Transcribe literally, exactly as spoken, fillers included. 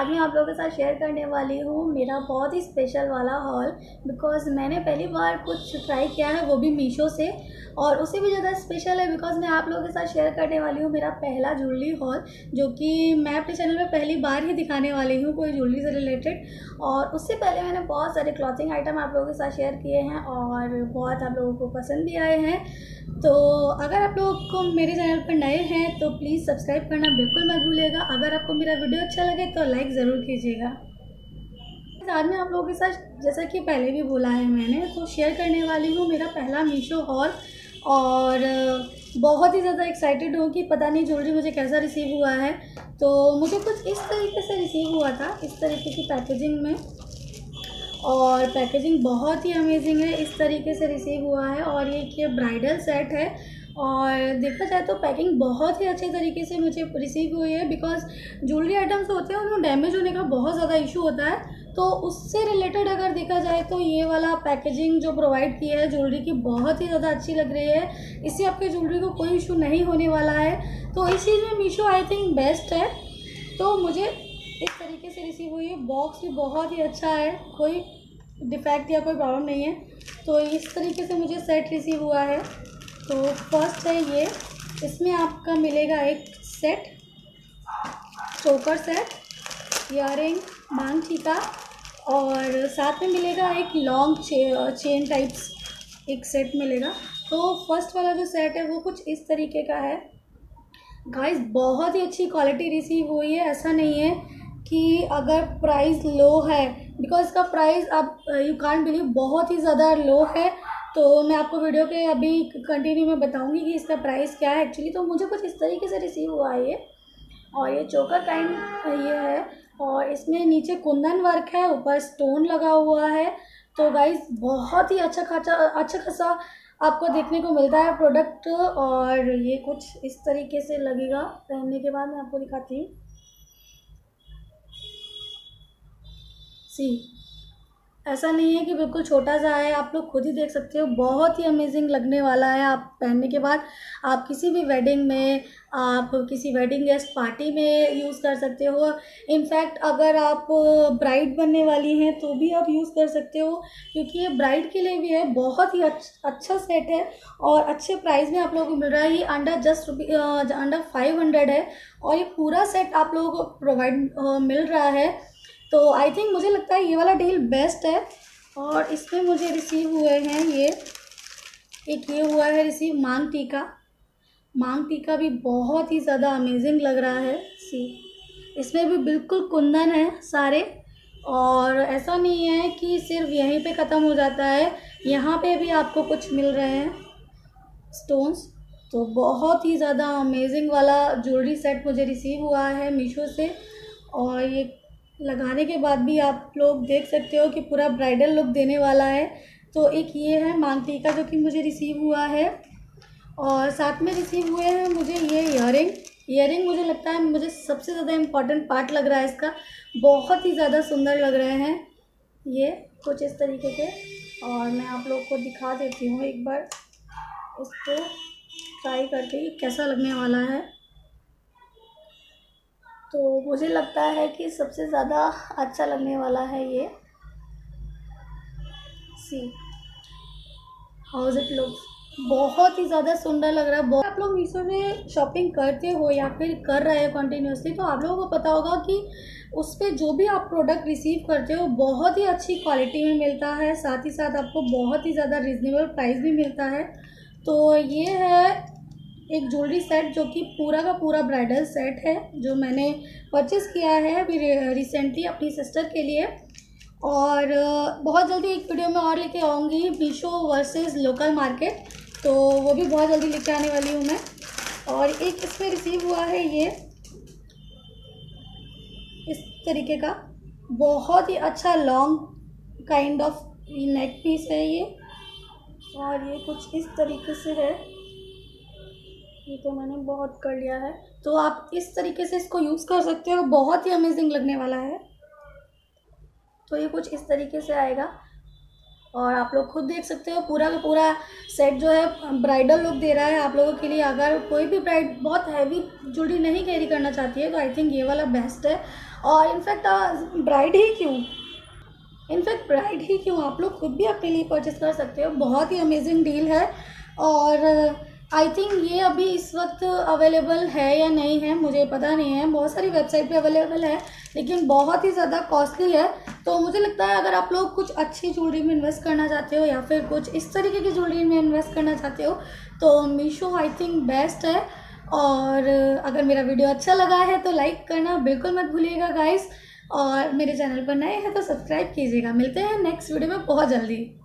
आज मैं आप लोगों के साथ शेयर करने वाली हूँ मेरा बहुत ही स्पेशल वाला हॉल, बिकॉज़ मैंने पहली बार कुछ ट्राई किया है वो भी मीशो से, और उससे भी ज़्यादा स्पेशल है बिकॉज़ मैं आप लोगों के साथ शेयर करने वाली हूँ मेरा पहला ज्वेलरी हॉल, जो कि मैं अपने चैनल में पहली बार ही दिखाने वाली हूँ कोई ज्वेलरी से रिलेटेड। और उससे पहले मैंने बहुत सारे क्लॉथिंग आइटम आप लोगों के साथ शेयर किए हैं और बहुत आप लोगों को पसंद भी आए हैं। तो अगर आप लोग को मेरे चैनल पर नए हैं तो प्लीज़ सब्सक्राइब करना बिल्कुल मत भूलिएगा। अगर आपको मेरा वीडियो अच्छा लगे तो लाइक ज़रूर कीजिएगा। आज मैं आप लोगों के साथ, जैसा कि पहले भी बोला है मैंने, तो शेयर करने वाली हूँ मेरा पहला मीशो हॉल और बहुत ही ज़्यादा एक्साइटेड हूँ कि पता नहीं ज्वेलरी मुझे कैसा रिसीव हुआ है। तो मुझे कुछ इस तरीके से रिसीव हुआ था, इस तरीके की पैकेजिंग में, और पैकेजिंग बहुत ही अमेजिंग है। इस तरीके से रिसीव हुआ है और ये कि ब्राइडल सेट है और देखा जाए तो पैकिंग बहुत ही अच्छे तरीके से मुझे रिसीव हुई है, बिकॉज़ ज्वेलरी आइटम्स होते हैं उनमें डैमेज होने का बहुत ज़्यादा इशू होता है, तो उससे रिलेटेड अगर देखा जाए तो ये वाला पैकेजिंग जो प्रोवाइड किया है ज्वेलरी की बहुत ही ज़्यादा अच्छी लग रही है, इससे आपके ज्वेलरी को कोई इशू नहीं होने वाला है। तो इस चीज़ में मीशो आई थिंक बेस्ट है। तो मुझे इस तरीके से रिसीव हुई है, बॉक्स भी बहुत ही अच्छा है, कोई डिफेक्ट या कोई प्रॉब्लम नहीं है। तो इस तरीके से मुझे सेट रिसीव हुआ है। तो फर्स्ट है ये, इसमें आपका मिलेगा एक सेट, चोकर सेट, इयररिंग, मांग टीका, और साथ में मिलेगा एक लॉन्ग चे, चेन टाइप्स एक सेट मिलेगा। तो फर्स्ट वाला जो सेट है वो कुछ इस तरीके का है। गाइस बहुत ही अच्छी क्वालिटी रिसीव हुई है, ऐसा नहीं है कि अगर प्राइस लो है, बिकॉज़ इसका प्राइस आप यू कांट बिलीव बहुत ही ज़्यादा लो है। तो मैं आपको वीडियो के अभी कंटिन्यू में बताऊंगी कि इसका प्राइस क्या है एक्चुअली। तो मुझे कुछ इस तरीके से रिसीव हुआ है ये, और ये चोकर काइंड ये है, और इसमें नीचे कुंदन वर्क है, ऊपर स्टोन लगा हुआ है। तो गाइस बहुत ही अच्छा खासा अच्छा खासा आपको देखने को मिलता है प्रोडक्ट, और ये कुछ इस तरीके से लगेगा पहनने के बाद। मैं आपको दिखाती हूँ, सी ऐसा नहीं है कि बिल्कुल छोटा सा है, आप लोग खुद ही देख सकते हो, बहुत ही अमेजिंग लगने वाला है। आप पहनने के बाद आप किसी भी वेडिंग में, आप किसी वेडिंग गेस्ट पार्टी में यूज़ कर सकते हो। इनफैक्ट अगर आप ब्राइड बनने वाली हैं तो भी आप यूज़ कर सकते हो, क्योंकि ये ब्राइड के लिए भी है। बहुत ही अच्छा सेट है और अच्छे प्राइस में आप लोगों को मिल रहा है। ये under just rupee under five hundred है और ये पूरा सेट आप लोगों को प्रोवाइड मिल रहा है। तो आई थिंक मुझे लगता है ये वाला डील बेस्ट है। और इसमें मुझे रिसीव हुए हैं ये, एक ये हुआ है रिसीव मांग टीका। मांग टीका भी बहुत ही ज़्यादा अमेजिंग लग रहा है, सी इसमें भी बिल्कुल कुंदन है सारे, और ऐसा नहीं है कि सिर्फ यहीं पे ख़त्म हो जाता है, यहाँ पे भी आपको कुछ मिल रहे हैं स्टोन्स। तो बहुत ही ज़्यादा अमेजिंग वाला ज्वेलरी सेट मुझे रिसीव हुआ है मीशो से, और ये लगाने के बाद भी आप लोग देख सकते हो कि पूरा ब्राइडल लुक देने वाला है। तो एक ये है मांग टीका जो कि मुझे रिसीव हुआ है, और साथ में रिसीव हुए हैं मुझे ये इयररिंग। इयररिंग मुझे लगता है मुझे सबसे ज़्यादा इम्पॉर्टेंट पार्ट लग रहा है इसका, बहुत ही ज़्यादा सुंदर लग रहे हैं ये कुछ इस तरीके के। और मैं आप लोग को दिखा देती हूँ एक बार इसको ट्राई करके कैसा लगने वाला है। तो मुझे लगता है कि सबसे ज़्यादा अच्छा लगने वाला है ये, सी हाउस इट लुक्स, बहुत ही ज़्यादा सुंदर लग रहा है। आप लोग मीशो में शॉपिंग करते हो या फिर कर रहे हैं कंटिन्यूसली, तो आप लोगों को पता होगा कि उस पर जो भी आप प्रोडक्ट रिसीव करते हो बहुत ही अच्छी क्वालिटी में मिलता है, साथ ही साथ आपको बहुत ही ज़्यादा रिजनेबल प्राइस भी मिलता है। तो ये है एक ज्वेलरी सेट जो कि पूरा का पूरा ब्राइडल सेट है, जो मैंने परचेज़ किया है अभी रिसेंटली अपनी सिस्टर के लिए। और बहुत जल्दी एक वीडियो में और लेके आऊँगी मीशो वर्सेस लोकल मार्केट, तो वो भी बहुत जल्दी लेके आने वाली हूँ मैं। और एक इसमें रिसीव हुआ है ये इस तरीके का, बहुत ही अच्छा long kind of neck piece है ये, और ये कुछ इस तरीके से है। ये तो मैंने बहुत कर लिया है, तो आप इस तरीके से इसको यूज़ कर सकते हो, बहुत ही अमेजिंग लगने वाला है। तो ये कुछ इस तरीके से आएगा और आप लोग खुद देख सकते हो, पूरा का पूरा सेट जो है ब्राइडल लुक दे रहा है आप लोगों के लिए। अगर कोई भी ब्राइड बहुत हैवी ज्वेलरी नहीं कैरी करना चाहती है तो आई थिंक ये वाला बेस्ट है। और इनफैक्ट ब्राइड ही क्यों इनफैक्ट ब्राइड ही क्यों आप लोग खुद भी अपने लिए परचेस कर सकते हो। बहुत ही अमेजिंग डील है और आई थिंक ये अभी इस वक्त अवेलेबल है या नहीं है मुझे पता नहीं है। बहुत सारी वेबसाइट पे अवेलेबल है लेकिन बहुत ही ज़्यादा कॉस्टली है। तो मुझे लगता है अगर आप लोग कुछ अच्छी ज्वेलरी में इन्वेस्ट करना चाहते हो या फिर कुछ इस तरीके की ज्वेलरी में इन्वेस्ट करना चाहते हो तो मीशो आई थिंक बेस्ट है। और अगर मेरा वीडियो अच्छा लगा है तो लाइक करना बिल्कुल मत भूलिएगा गाइस, और मेरे चैनल पर नए हैं तो सब्सक्राइब कीजिएगा। मिलते हैं नेक्स्ट वीडियो में बहुत जल्दी।